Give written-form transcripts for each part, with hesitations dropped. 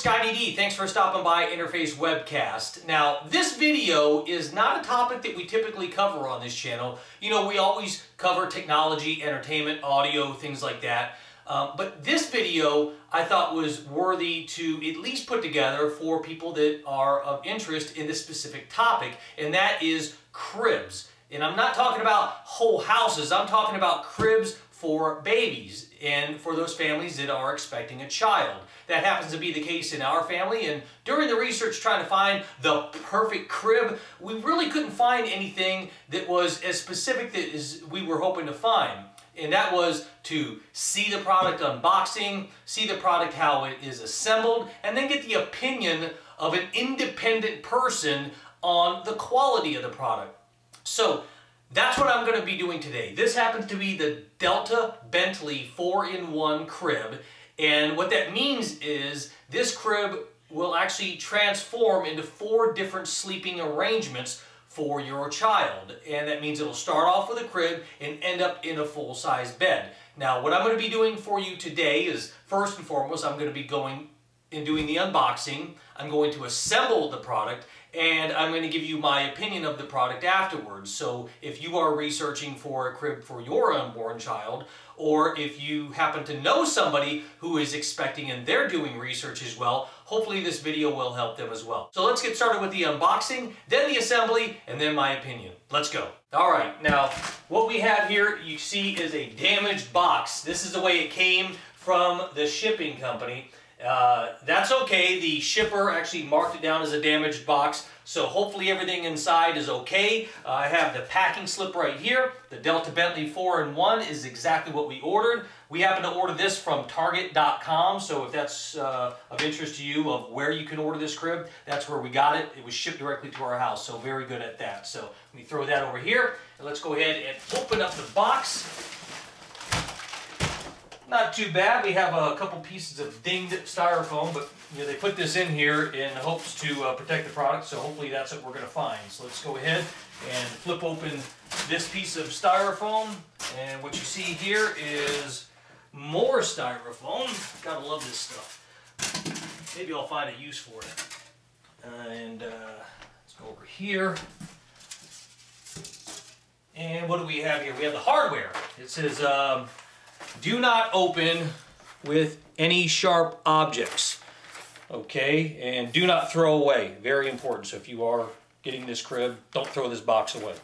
everyone, Scotty D. Thanks for stopping by Interface Webcast. Now, this video is not a topic that we typically cover on this channel. You know, we always cover technology, entertainment, audio, things like that. But this video I thought was worthy to at least put together for people that are of interest in this specific topic, and that is cribs. And I'm not talking about whole houses, I'm talking about cribs for babies and for those families that are expecting a child. That happens to be the case in our family, and during the research trying to find the perfect crib, we really couldn't find anything that was as specific as we were hoping to find. And that was to see the product unboxing, see the product how it is assembled, and then get the opinion of an independent person on the quality of the product. So that's what I'm going to be doing today. This happens to be the Delta Bentley 4-in-1 crib, and what that means is this crib will actually transform into 4 different sleeping arrangements for your child, and that means it'll start off with a crib and end up in a full-size bed. Now, what I'm going to be doing for you today is, first and foremost, I'm going to be going and doing the unboxing. I'm going to assemble the product, and I'm going to give you my opinion of the product afterwards. So if you are researching for a crib for your unborn child, or if you happen to know somebody who is expecting and they're doing research as well, hopefully this video will help them as well. So let's get started with the unboxing, then the assembly, and then my opinion. Let's go. All right, now what we have here you see is a damaged box. This is the way it came from the shipping company. That's okay. The shipper actually marked it down as a damaged box, so hopefully everything inside is okay. I have the packing slip right here. The Delta Bentley 4-in-1 is exactly what we ordered. We happen to order this from Target.com, so if that's of interest to you of where you can order this crib, that's where we got it. It was shipped directly to our house, so very good at that. So let me throw that over here, and let's go ahead and open up the box. Not too bad. We have a couple pieces of dinged styrofoam, but you know, they put this in here in hopes to protect the product, so hopefully that's what we're going to find. So let's go ahead and flip open this piece of styrofoam, and what you see here is more styrofoam. Gotta love this stuff. Maybe I'll find a use for it. Let's go over here. And what do we have here? We have the hardware. It says, do not open with any sharp objects, okay? And do not throw away. Very important. So if you are getting this crib, don't throw this box away.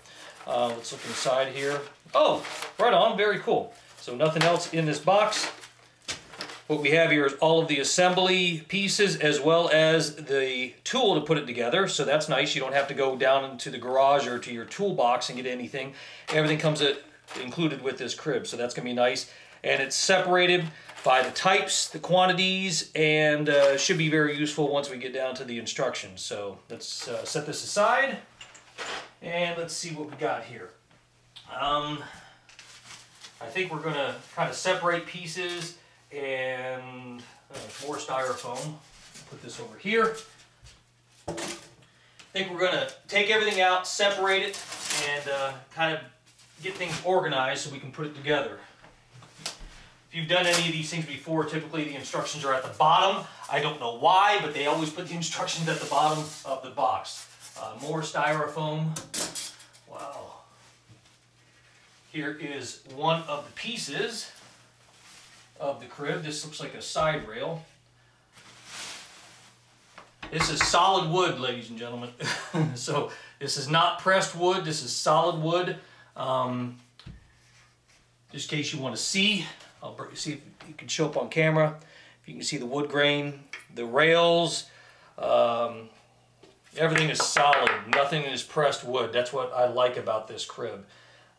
Let's look inside here. Oh, right on. Very cool. So nothing else in this box. What we have here is all of the assembly pieces as well as the tool to put it together. So that's nice. You don't have to go down into the garage or to your toolbox and get anything. Everything comes included with this crib. So that's going to be nice. And it's separated by the types, the quantities, and should be very useful once we get down to the instructions. So let's set this aside, and let's see what we got here. I think we're going to kind of separate pieces, and more styrofoam. Put this over here. I think we're going to take everything out, separate it, and kind of get things organized so we can put it together. If you've done any of these things before, typically the instructions are at the bottom. I don't know why, but they always put the instructions at the bottom of the box. More styrofoam. Wow. Here is one of the pieces of the crib. This looks like a side rail. This is solid wood, ladies and gentlemen. So this is not pressed wood. This is solid wood. Just in case you want to see. I'll see if you can show up on camera. If you can see the wood grain, the rails, everything is solid. Nothing is pressed wood. That's what I like about this crib.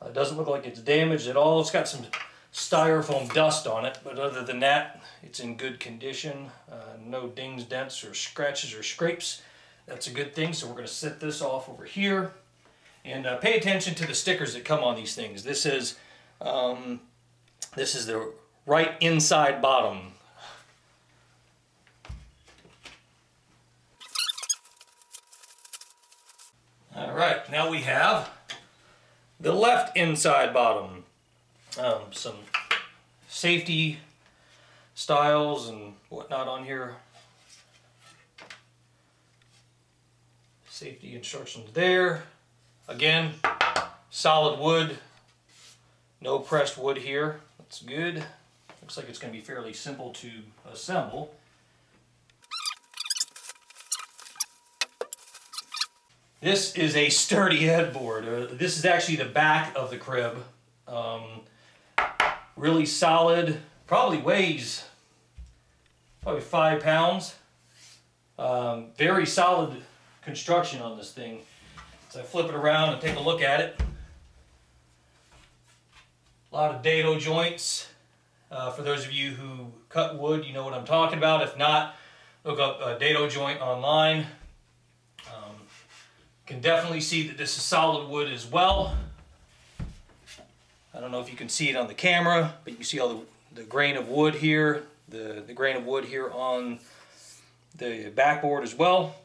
It doesn't look like it's damaged at all. It's got some styrofoam dust on it, but other than that, it's in good condition. No dings, dents, or scratches or scrapes. That's a good thing. So we're going to set this off over here. And pay attention to the stickers that come on these things. This is the right inside bottom. All right, now we have the left inside bottom. Some safety styles and whatnot on here. Safety instructions there. Again, solid wood, no pressed wood here. That's good. Looks like it's going to be fairly simple to assemble. This is a sturdy headboard. This is actually the back of the crib. Really solid, probably weighs probably 5 pounds. Very solid construction on this thing. So I flip it around and take a look at it. A lot of dado joints. For those of you who cut wood, you know what I'm talking about. If not, look up a dado joint online. Can definitely see that this is solid wood as well. I don't know if you can see it on the camera, but you can see all the grain of wood here, the grain of wood here on the backboard as well.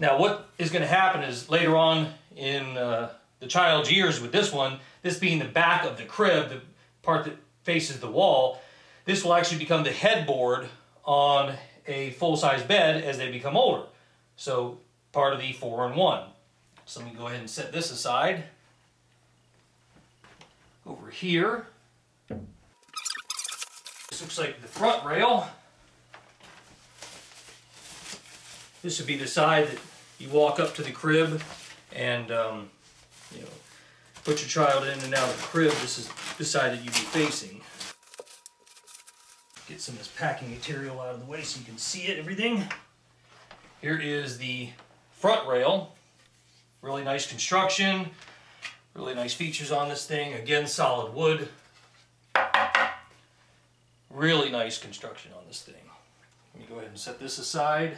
Now what is going to happen is later on in the child's years with this one, this being the back of the crib, the part that faces the wall, this will actually become the headboard on a full-size bed as they become older. So part of the 4-in-1. So let me go ahead and set this aside. Over here. This looks like the front rail. This would be the side that you walk up to the crib and you know, put your child in and out of the crib. This is the side that you'd be facing. Get some of this packing material out of the way so you can see it, everything. Here is the front rail, really nice construction, really nice features on this thing. Again, solid wood, really nice construction on this thing. Let me go ahead and set this aside.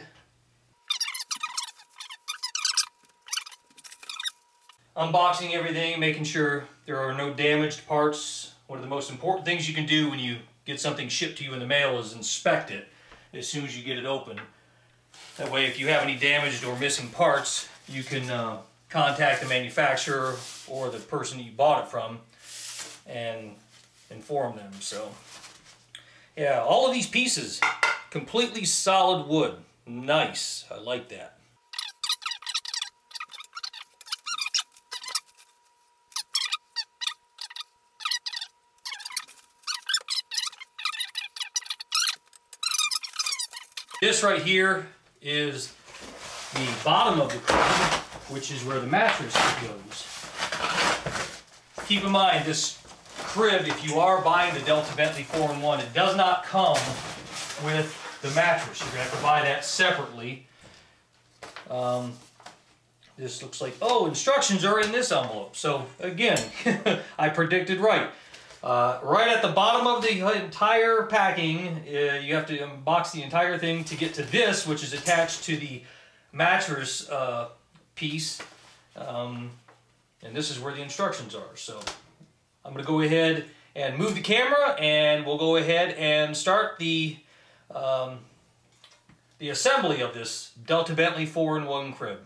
Unboxing everything, making sure there are no damaged parts. One of the most important things you can do when you get something shipped to you in the mail is inspect it as soon as you get it open. That way, if you have any damaged or missing parts, you can contact the manufacturer or the person you bought it from and inform them. So, yeah, all of these pieces, completely solid wood. Nice. I like that. This right here is the bottom of the crib, which is where the mattress goes. Keep in mind, this crib, if you are buying the Delta Bentley 4-in-1, it does not come with the mattress. You're going to have to buy that separately. This looks like, oh, instructions are in this envelope. So, again, I predicted right. Right at the bottom of the entire packing, you have to unbox the entire thing to get to this, which is attached to the mattress piece. And this is where the instructions are. So I'm going to go ahead and move the camera, and we'll go ahead and start the assembly of this Delta Bentley 4-in-1 crib.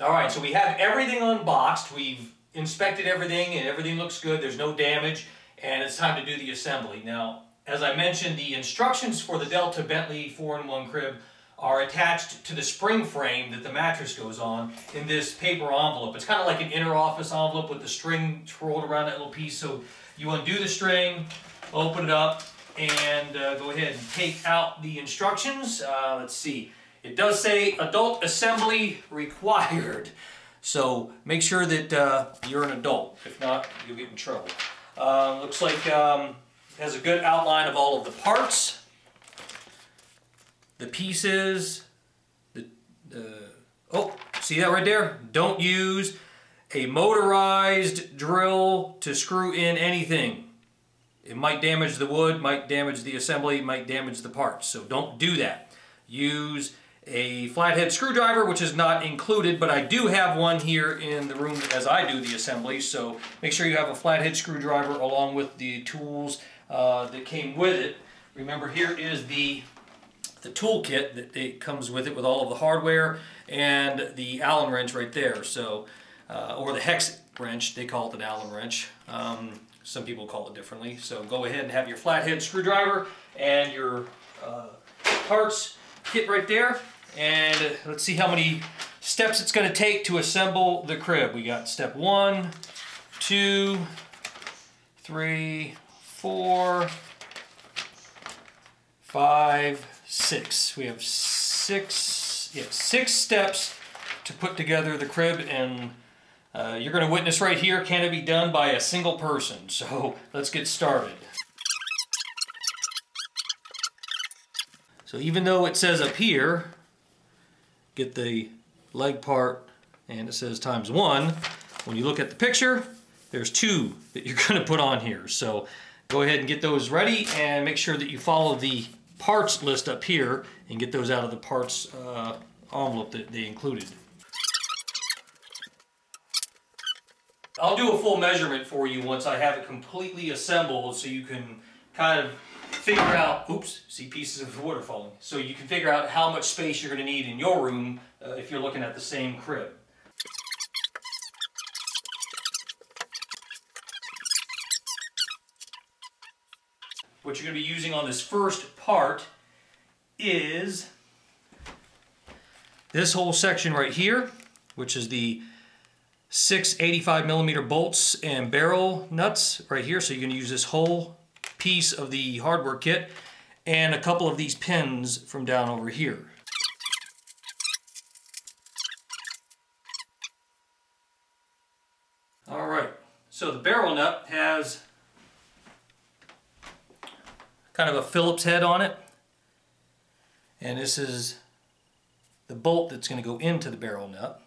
All right, so we have everything unboxed. We've inspected everything, and everything looks good. There's no damage. And it's time to do the assembly. Now, as I mentioned, the instructions for the Delta Bentley 4-in-1 crib are attached to the spring frame that the mattress goes on in this paper envelope. It's kind of like an inner office envelope with the string twirled around that little piece. So you undo the string, open it up, and go ahead and take out the instructions. Let's see. It does say adult assembly required. So make sure that you're an adult. If not, you'll get in trouble. Looks like it has a good outline of all of the parts, the pieces, oh, see that right there? Don't use a motorized drill to screw in anything. It might damage the wood, might damage the assembly, might damage the parts. So don't do that. Use a flathead screwdriver, which is not included, but I do have one here in the room as I do the assembly, so make sure you have a flathead screwdriver along with the tools that came with it. Remember, here is the tool kit that it comes with it, with all of the hardware and the Allen wrench right there, so or the hex wrench. They call it an Allen wrench. Some people call it differently. So go ahead and have your flathead screwdriver and your parts kit right there. And let's see how many steps it's going to take to assemble the crib. We got step 1, 2, 3, 4, 5, 6. We have six steps to put together the crib, and you're going to witness right here, can it be done by a single person? So let's get started. So even though it says up here, get the leg part and it says ×1, when you look at the picture, there's 2 that you're going to put on here. So go ahead and get those ready and make sure that you follow the parts list up here and get those out of the parts envelope that they included. I'll do a full measurement for you once I have it completely assembled so you can kind of figure out, oops, see pieces of water falling. So you can figure out how much space you're going to need in your room if you're looking at the same crib. What you're going to be using on this first part is this whole section right here, which is the 6 85mm bolts and barrel nuts right here. So you're going to use this whole piece of the hardware kit and a couple of these pins from down over here. All right, so the barrel nut has kind of a Phillips head on it, and this is the bolt that's going to go into the barrel nut.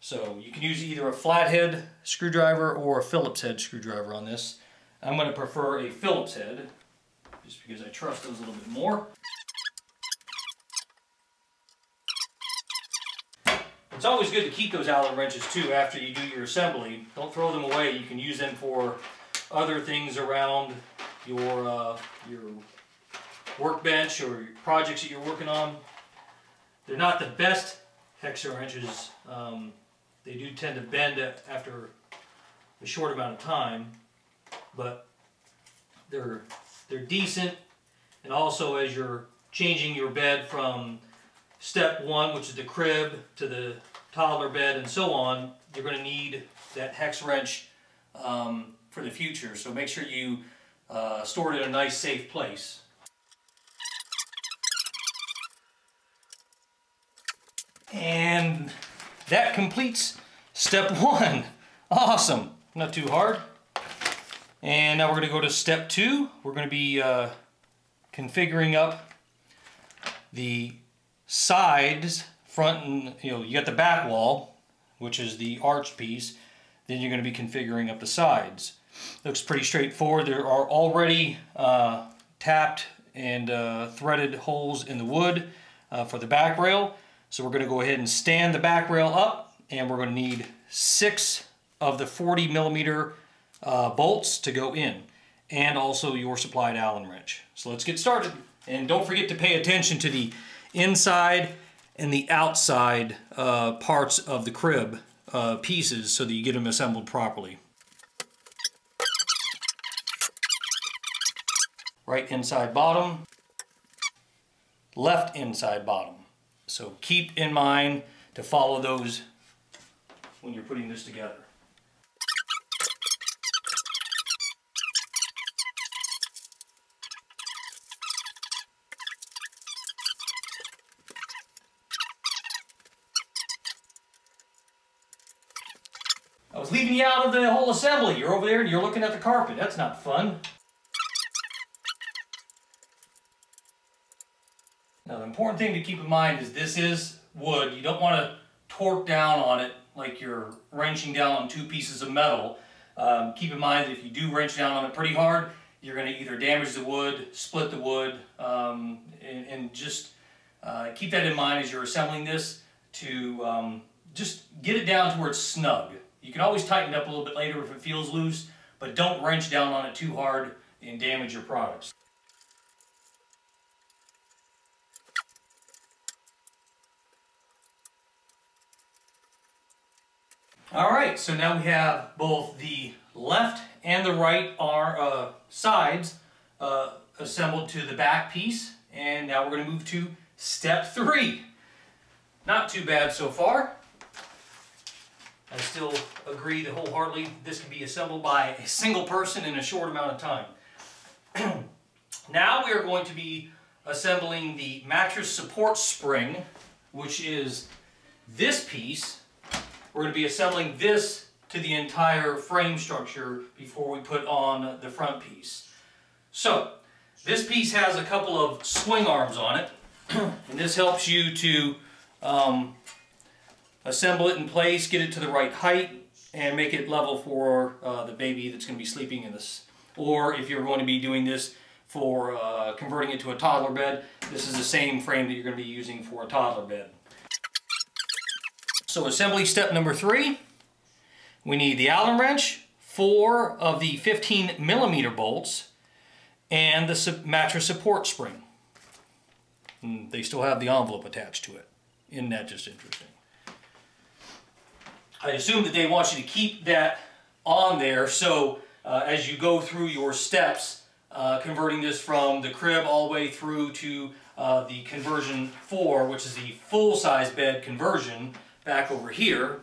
So you can use either a flathead screwdriver or a Phillips head screwdriver on this. I'm going to prefer a Phillips head just because I trust those a little bit more. It's always good to keep those Allen wrenches too after you do your assembly. Don't throw them away. You can use them for other things around your workbench or your projects that you're working on. They're not the best hexa wrenches. They do tend to bend after a short amount of time, but they're decent. And also, as you're changing your bed from step 1, which is the crib, to the toddler bed and so on, you're going to need that hex wrench for the future. So make sure you store it in a nice, safe place. And that completes step 1. Awesome. Not too hard. And now we're going to go to step 2. We're going to be configuring up the sides, front, and you got the back wall, which is the arch piece. Then you're going to be configuring up the sides. Looks pretty straightforward. There are already tapped and threaded holes in the wood for the back rail. So we're going to go ahead and stand the back rail up, and we're going to need 6 of the 40mm bolts to go in, and also your supplied Allen wrench. So let's get started. And don't forget to pay attention to the inside and the outside parts of the crib pieces so that you get them assembled properly. Right inside bottom, left inside bottom. So keep in mind to follow those when you're putting this together. I was leaving you out of the whole assembly. You're over there and you're looking at the carpet. That's not fun. Now, the important thing to keep in mind is this is wood. You don't want to torque down on it like you're wrenching down on 2 pieces of metal. Keep in mind that if you do wrench down on it pretty hard, you're going to either damage the wood, split the wood, and just keep that in mind as you're assembling this to just get it down to where it's snug. You can always tighten it up a little bit later if it feels loose, but don't wrench down on it too hard and damage your products. All right, so now we have both the left and the right sides assembled to the back piece, and now we're going to move to step 3. Not too bad so far. I still agree that wholeheartedly this can be assembled by a single person in a short amount of time. Now we are going to be assembling the mattress support spring, which is this piece. We're going to be assembling this to the entire frame structure before we put on the front piece. So this piece has a couple of swing arms on it, and this helps you to assemble it in place, get it to the right height, and make it level for the baby that's going to be sleeping in this. Or if you're going to be doing this for converting it to a toddler bed, this is the same frame that you're going to be using for a toddler bed. So assembly step number 3, we need the Allen wrench, 4 of the 15mm bolts, and the mattress support spring. And they still have the envelope attached to it. Isn't that just interesting? I assume that they want you to keep that on there, so as you go through your steps, converting this from the crib all the way through to the conversion 4, which is the full-size bed conversion, back over here,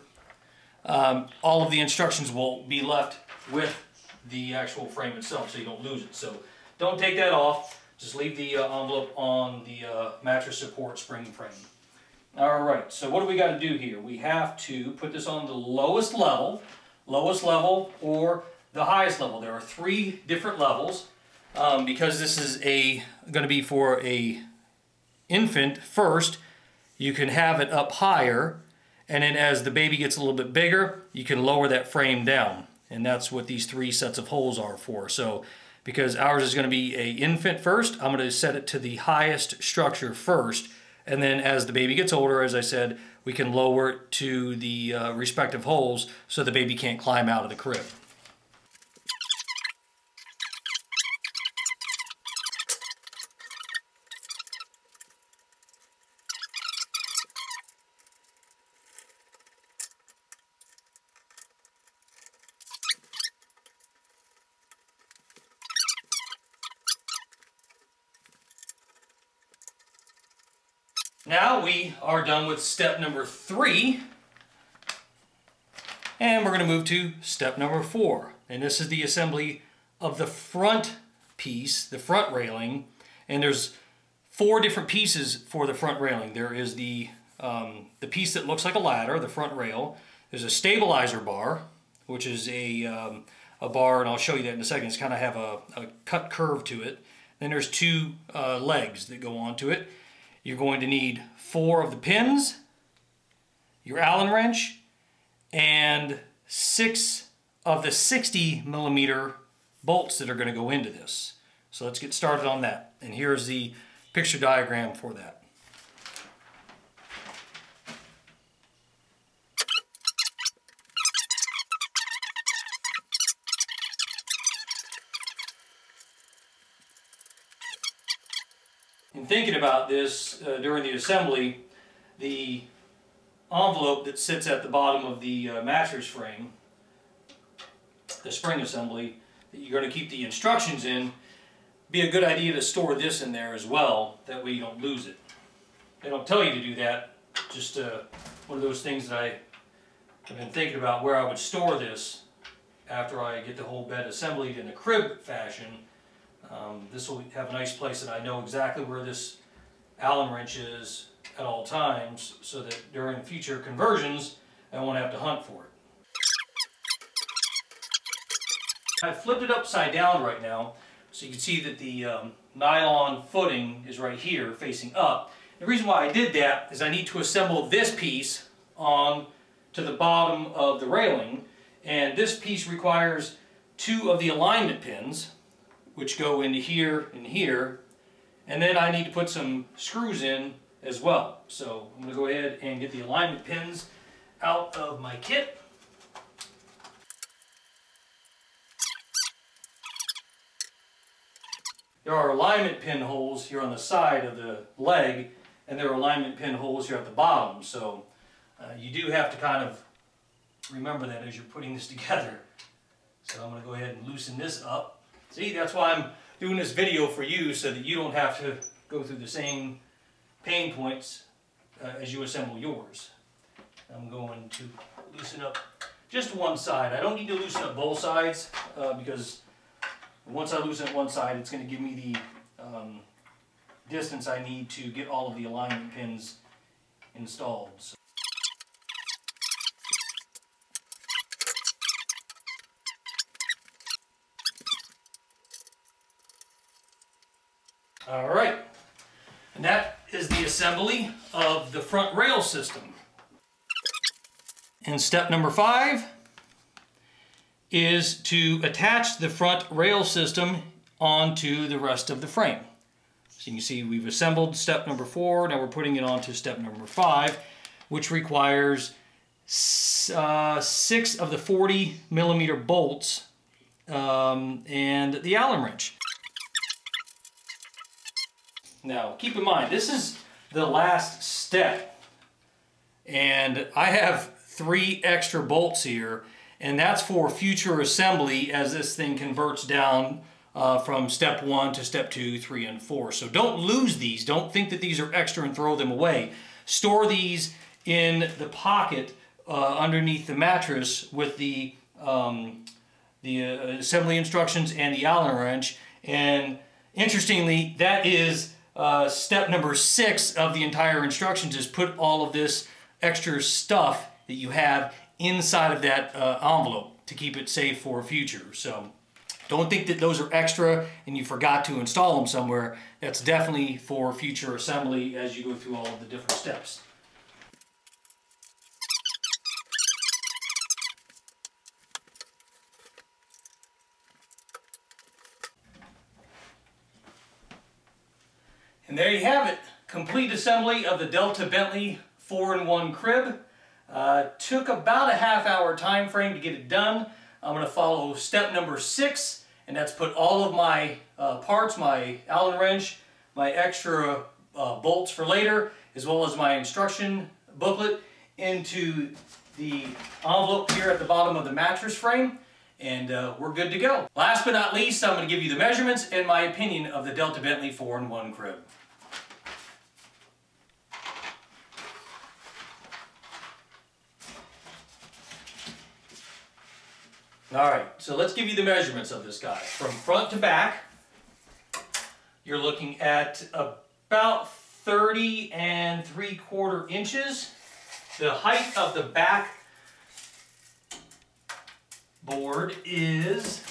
all of the instructions will be left with the actual frame itself, so you don't lose it. So don't take that off, just leave the envelope on the mattress support spring frame. All right, so what do we got to do here? We have to put this on the lowest level or the highest level. There are 3 different levels because this is going to be for a infant first. You can have it up higher, and then as the baby gets a little bit bigger, you can lower that frame down. And that's what these 3 sets of holes are for. So because ours is going to be an infant first, I'm going to set it to the highest structure first. And then as the baby gets older, as I said, we can lower it to the respective holes so the baby can't climb out of the crib. Now we are done with step number 3, and we're going to move to step number 4. And this is the assembly of the front piece, the front railing. And there's 4 different pieces for the front railing. There is the piece that looks like a ladder, the front rail. There's a stabilizer bar, which is a bar, and I'll show you that in a second. It's kind of have a cut curve to it. Then there's 2 legs that go onto it. You're going to need 4 of the pins, your Allen wrench, and 6 of the 60mm bolts that are going to go into this. So let's get started on that. And here's the picture diagram for that. In thinking about this during the assembly, the envelope that sits at the bottom of the mattress frame, the spring assembly, that you're going to keep the instructions in, be a good idea to store this in there as well, that way you don't lose it. They don't tell you to do that, just one of those things that I have been thinking about where I would store this after I get the whole bed assembled in a crib fashion. This will have a nice place that I know exactly where this Allen wrench is at all times, so that during future conversions, I won't have to hunt for it. I've flipped it upside down right now, so you can see that the nylon footing is right here, facing up. The reason why I did that is I need to assemble this piece on to the bottom of the railing, and this piece requires 2 of the alignment pins, which go into here and here, and then I need to put some screws in as well. So I'm going to go ahead and get the alignment pins out of my kit. There are alignment pin holes here on the side of the leg, and there are alignment pin holes here at the bottom, so you do have to kind of remember that as you're putting this together. So I'm going to go ahead and loosen this up. See, that's why I'm doing this video for you, so that you don't have to go through the same pain points as you assemble yours. I'm going to loosen up just one side. I don't need to loosen up both sides because once I loosen up one side, it's going to give me the distance I need to get all of the alignment pins installed. So all right, and that is the assembly of the front rail system. And step number 5 is to attach the front rail system onto the rest of the frame. So you can see we've assembled step number 4, now we're putting it onto step number 5, which requires 6 of the 40mm bolts and the Allen wrench. Now, keep in mind, this is the last step, and I have 3 extra bolts here, and that's for future assembly as this thing converts down from step 1 to step 2, 3, and 4. So don't lose these. Don't think that these are extra and throw them away. Store these in the pocket underneath the mattress with the assembly instructions and the Allen wrench. And interestingly, that is step number 6 of the entire instructions, is put all of this extra stuff that you have inside of that envelope to keep it safe for future. So don't think that those are extra and you forgot to install them somewhere. That's definitely for future assembly as you go through all of the different steps. And there you have it, complete assembly of the Delta Bentley 4-in-1 crib. Took about a half-hour time frame to get it done. I'm going to follow step number 6, and that's put all of my parts, my Allen wrench, my extra bolts for later, as well as my instruction booklet, into the envelope here at the bottom of the mattress frame, and we're good to go. Last but not least, I'm going to give you the measurements and my opinion of the Delta Bentley 4-in-1 crib. Alright, so let's give you the measurements of this guy. From front to back, you're looking at about 30 3/4 inches. The height of the back board is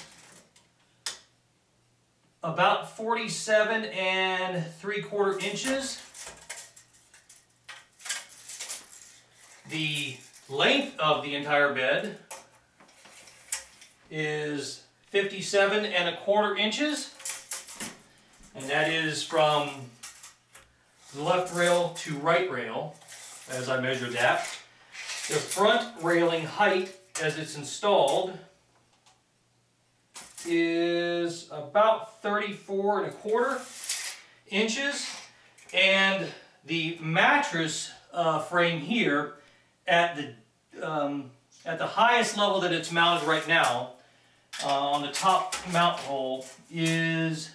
about 47 3/4 inches. The length of the entire bed is 57 1/4 inches, and that is from the left rail to right rail as I measured that. The front railing height as it's installed is about 34 1/4 inches, and the mattress frame here at the highest level that it's mounted right now, on the top mount hole, is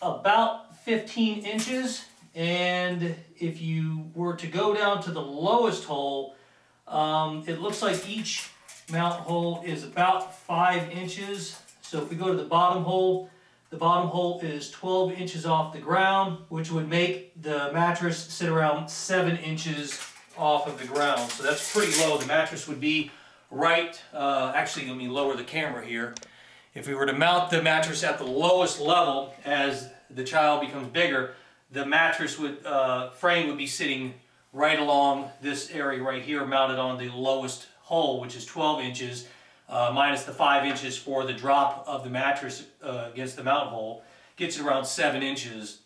about 15 inches. And if you were to go down to the lowest hole, it looks like each mount hole is about 5 inches. So if we go to the bottom hole is 12 inches off the ground, which would make the mattress sit around 7 inches off of the ground. So that's pretty low. The mattress would be right, actually let me lower the camera here. If we were to mount the mattress at the lowest level, as the child becomes bigger, the mattress would, frame would be sitting right along this area right here, mounted on the lowest hole, which is 12 inches, minus the 5 inches for the drop of the mattress against the mount hole, gets it around 7 inches.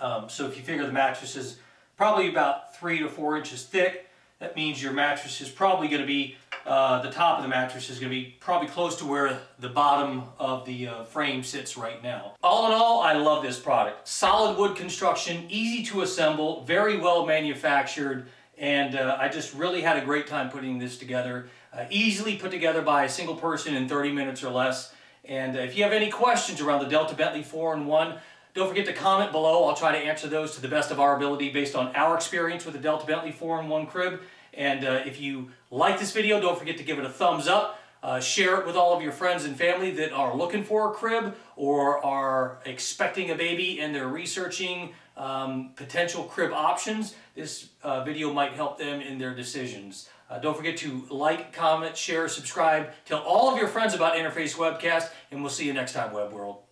So if you figure the mattress is probably about 3 to 4 inches thick, that means your mattress is probably going to be, the top of the mattress is going to be probably close to where the bottom of the frame sits right now. All in all, I love this product. Solid wood construction, easy to assemble, very well manufactured, and I just really had a great time putting this together. Easily put together by a single person in 30 minutes or less. And if you have any questions around the Delta Bentley 4-in-1, Don't forget to comment below. I'll try to answer those to the best of our ability based on our experience with the Delta Bentley 4-in-1 crib. And if you like this video, don't forget to give it a thumbs up. Share it with all of your friends and family that are looking for a crib or are expecting a baby and they're researching potential crib options. This video might help them in their decisions. Don't forget to like, comment, share, subscribe. Tell all of your friends about Interface Webcast, and we'll see you next time, Web World.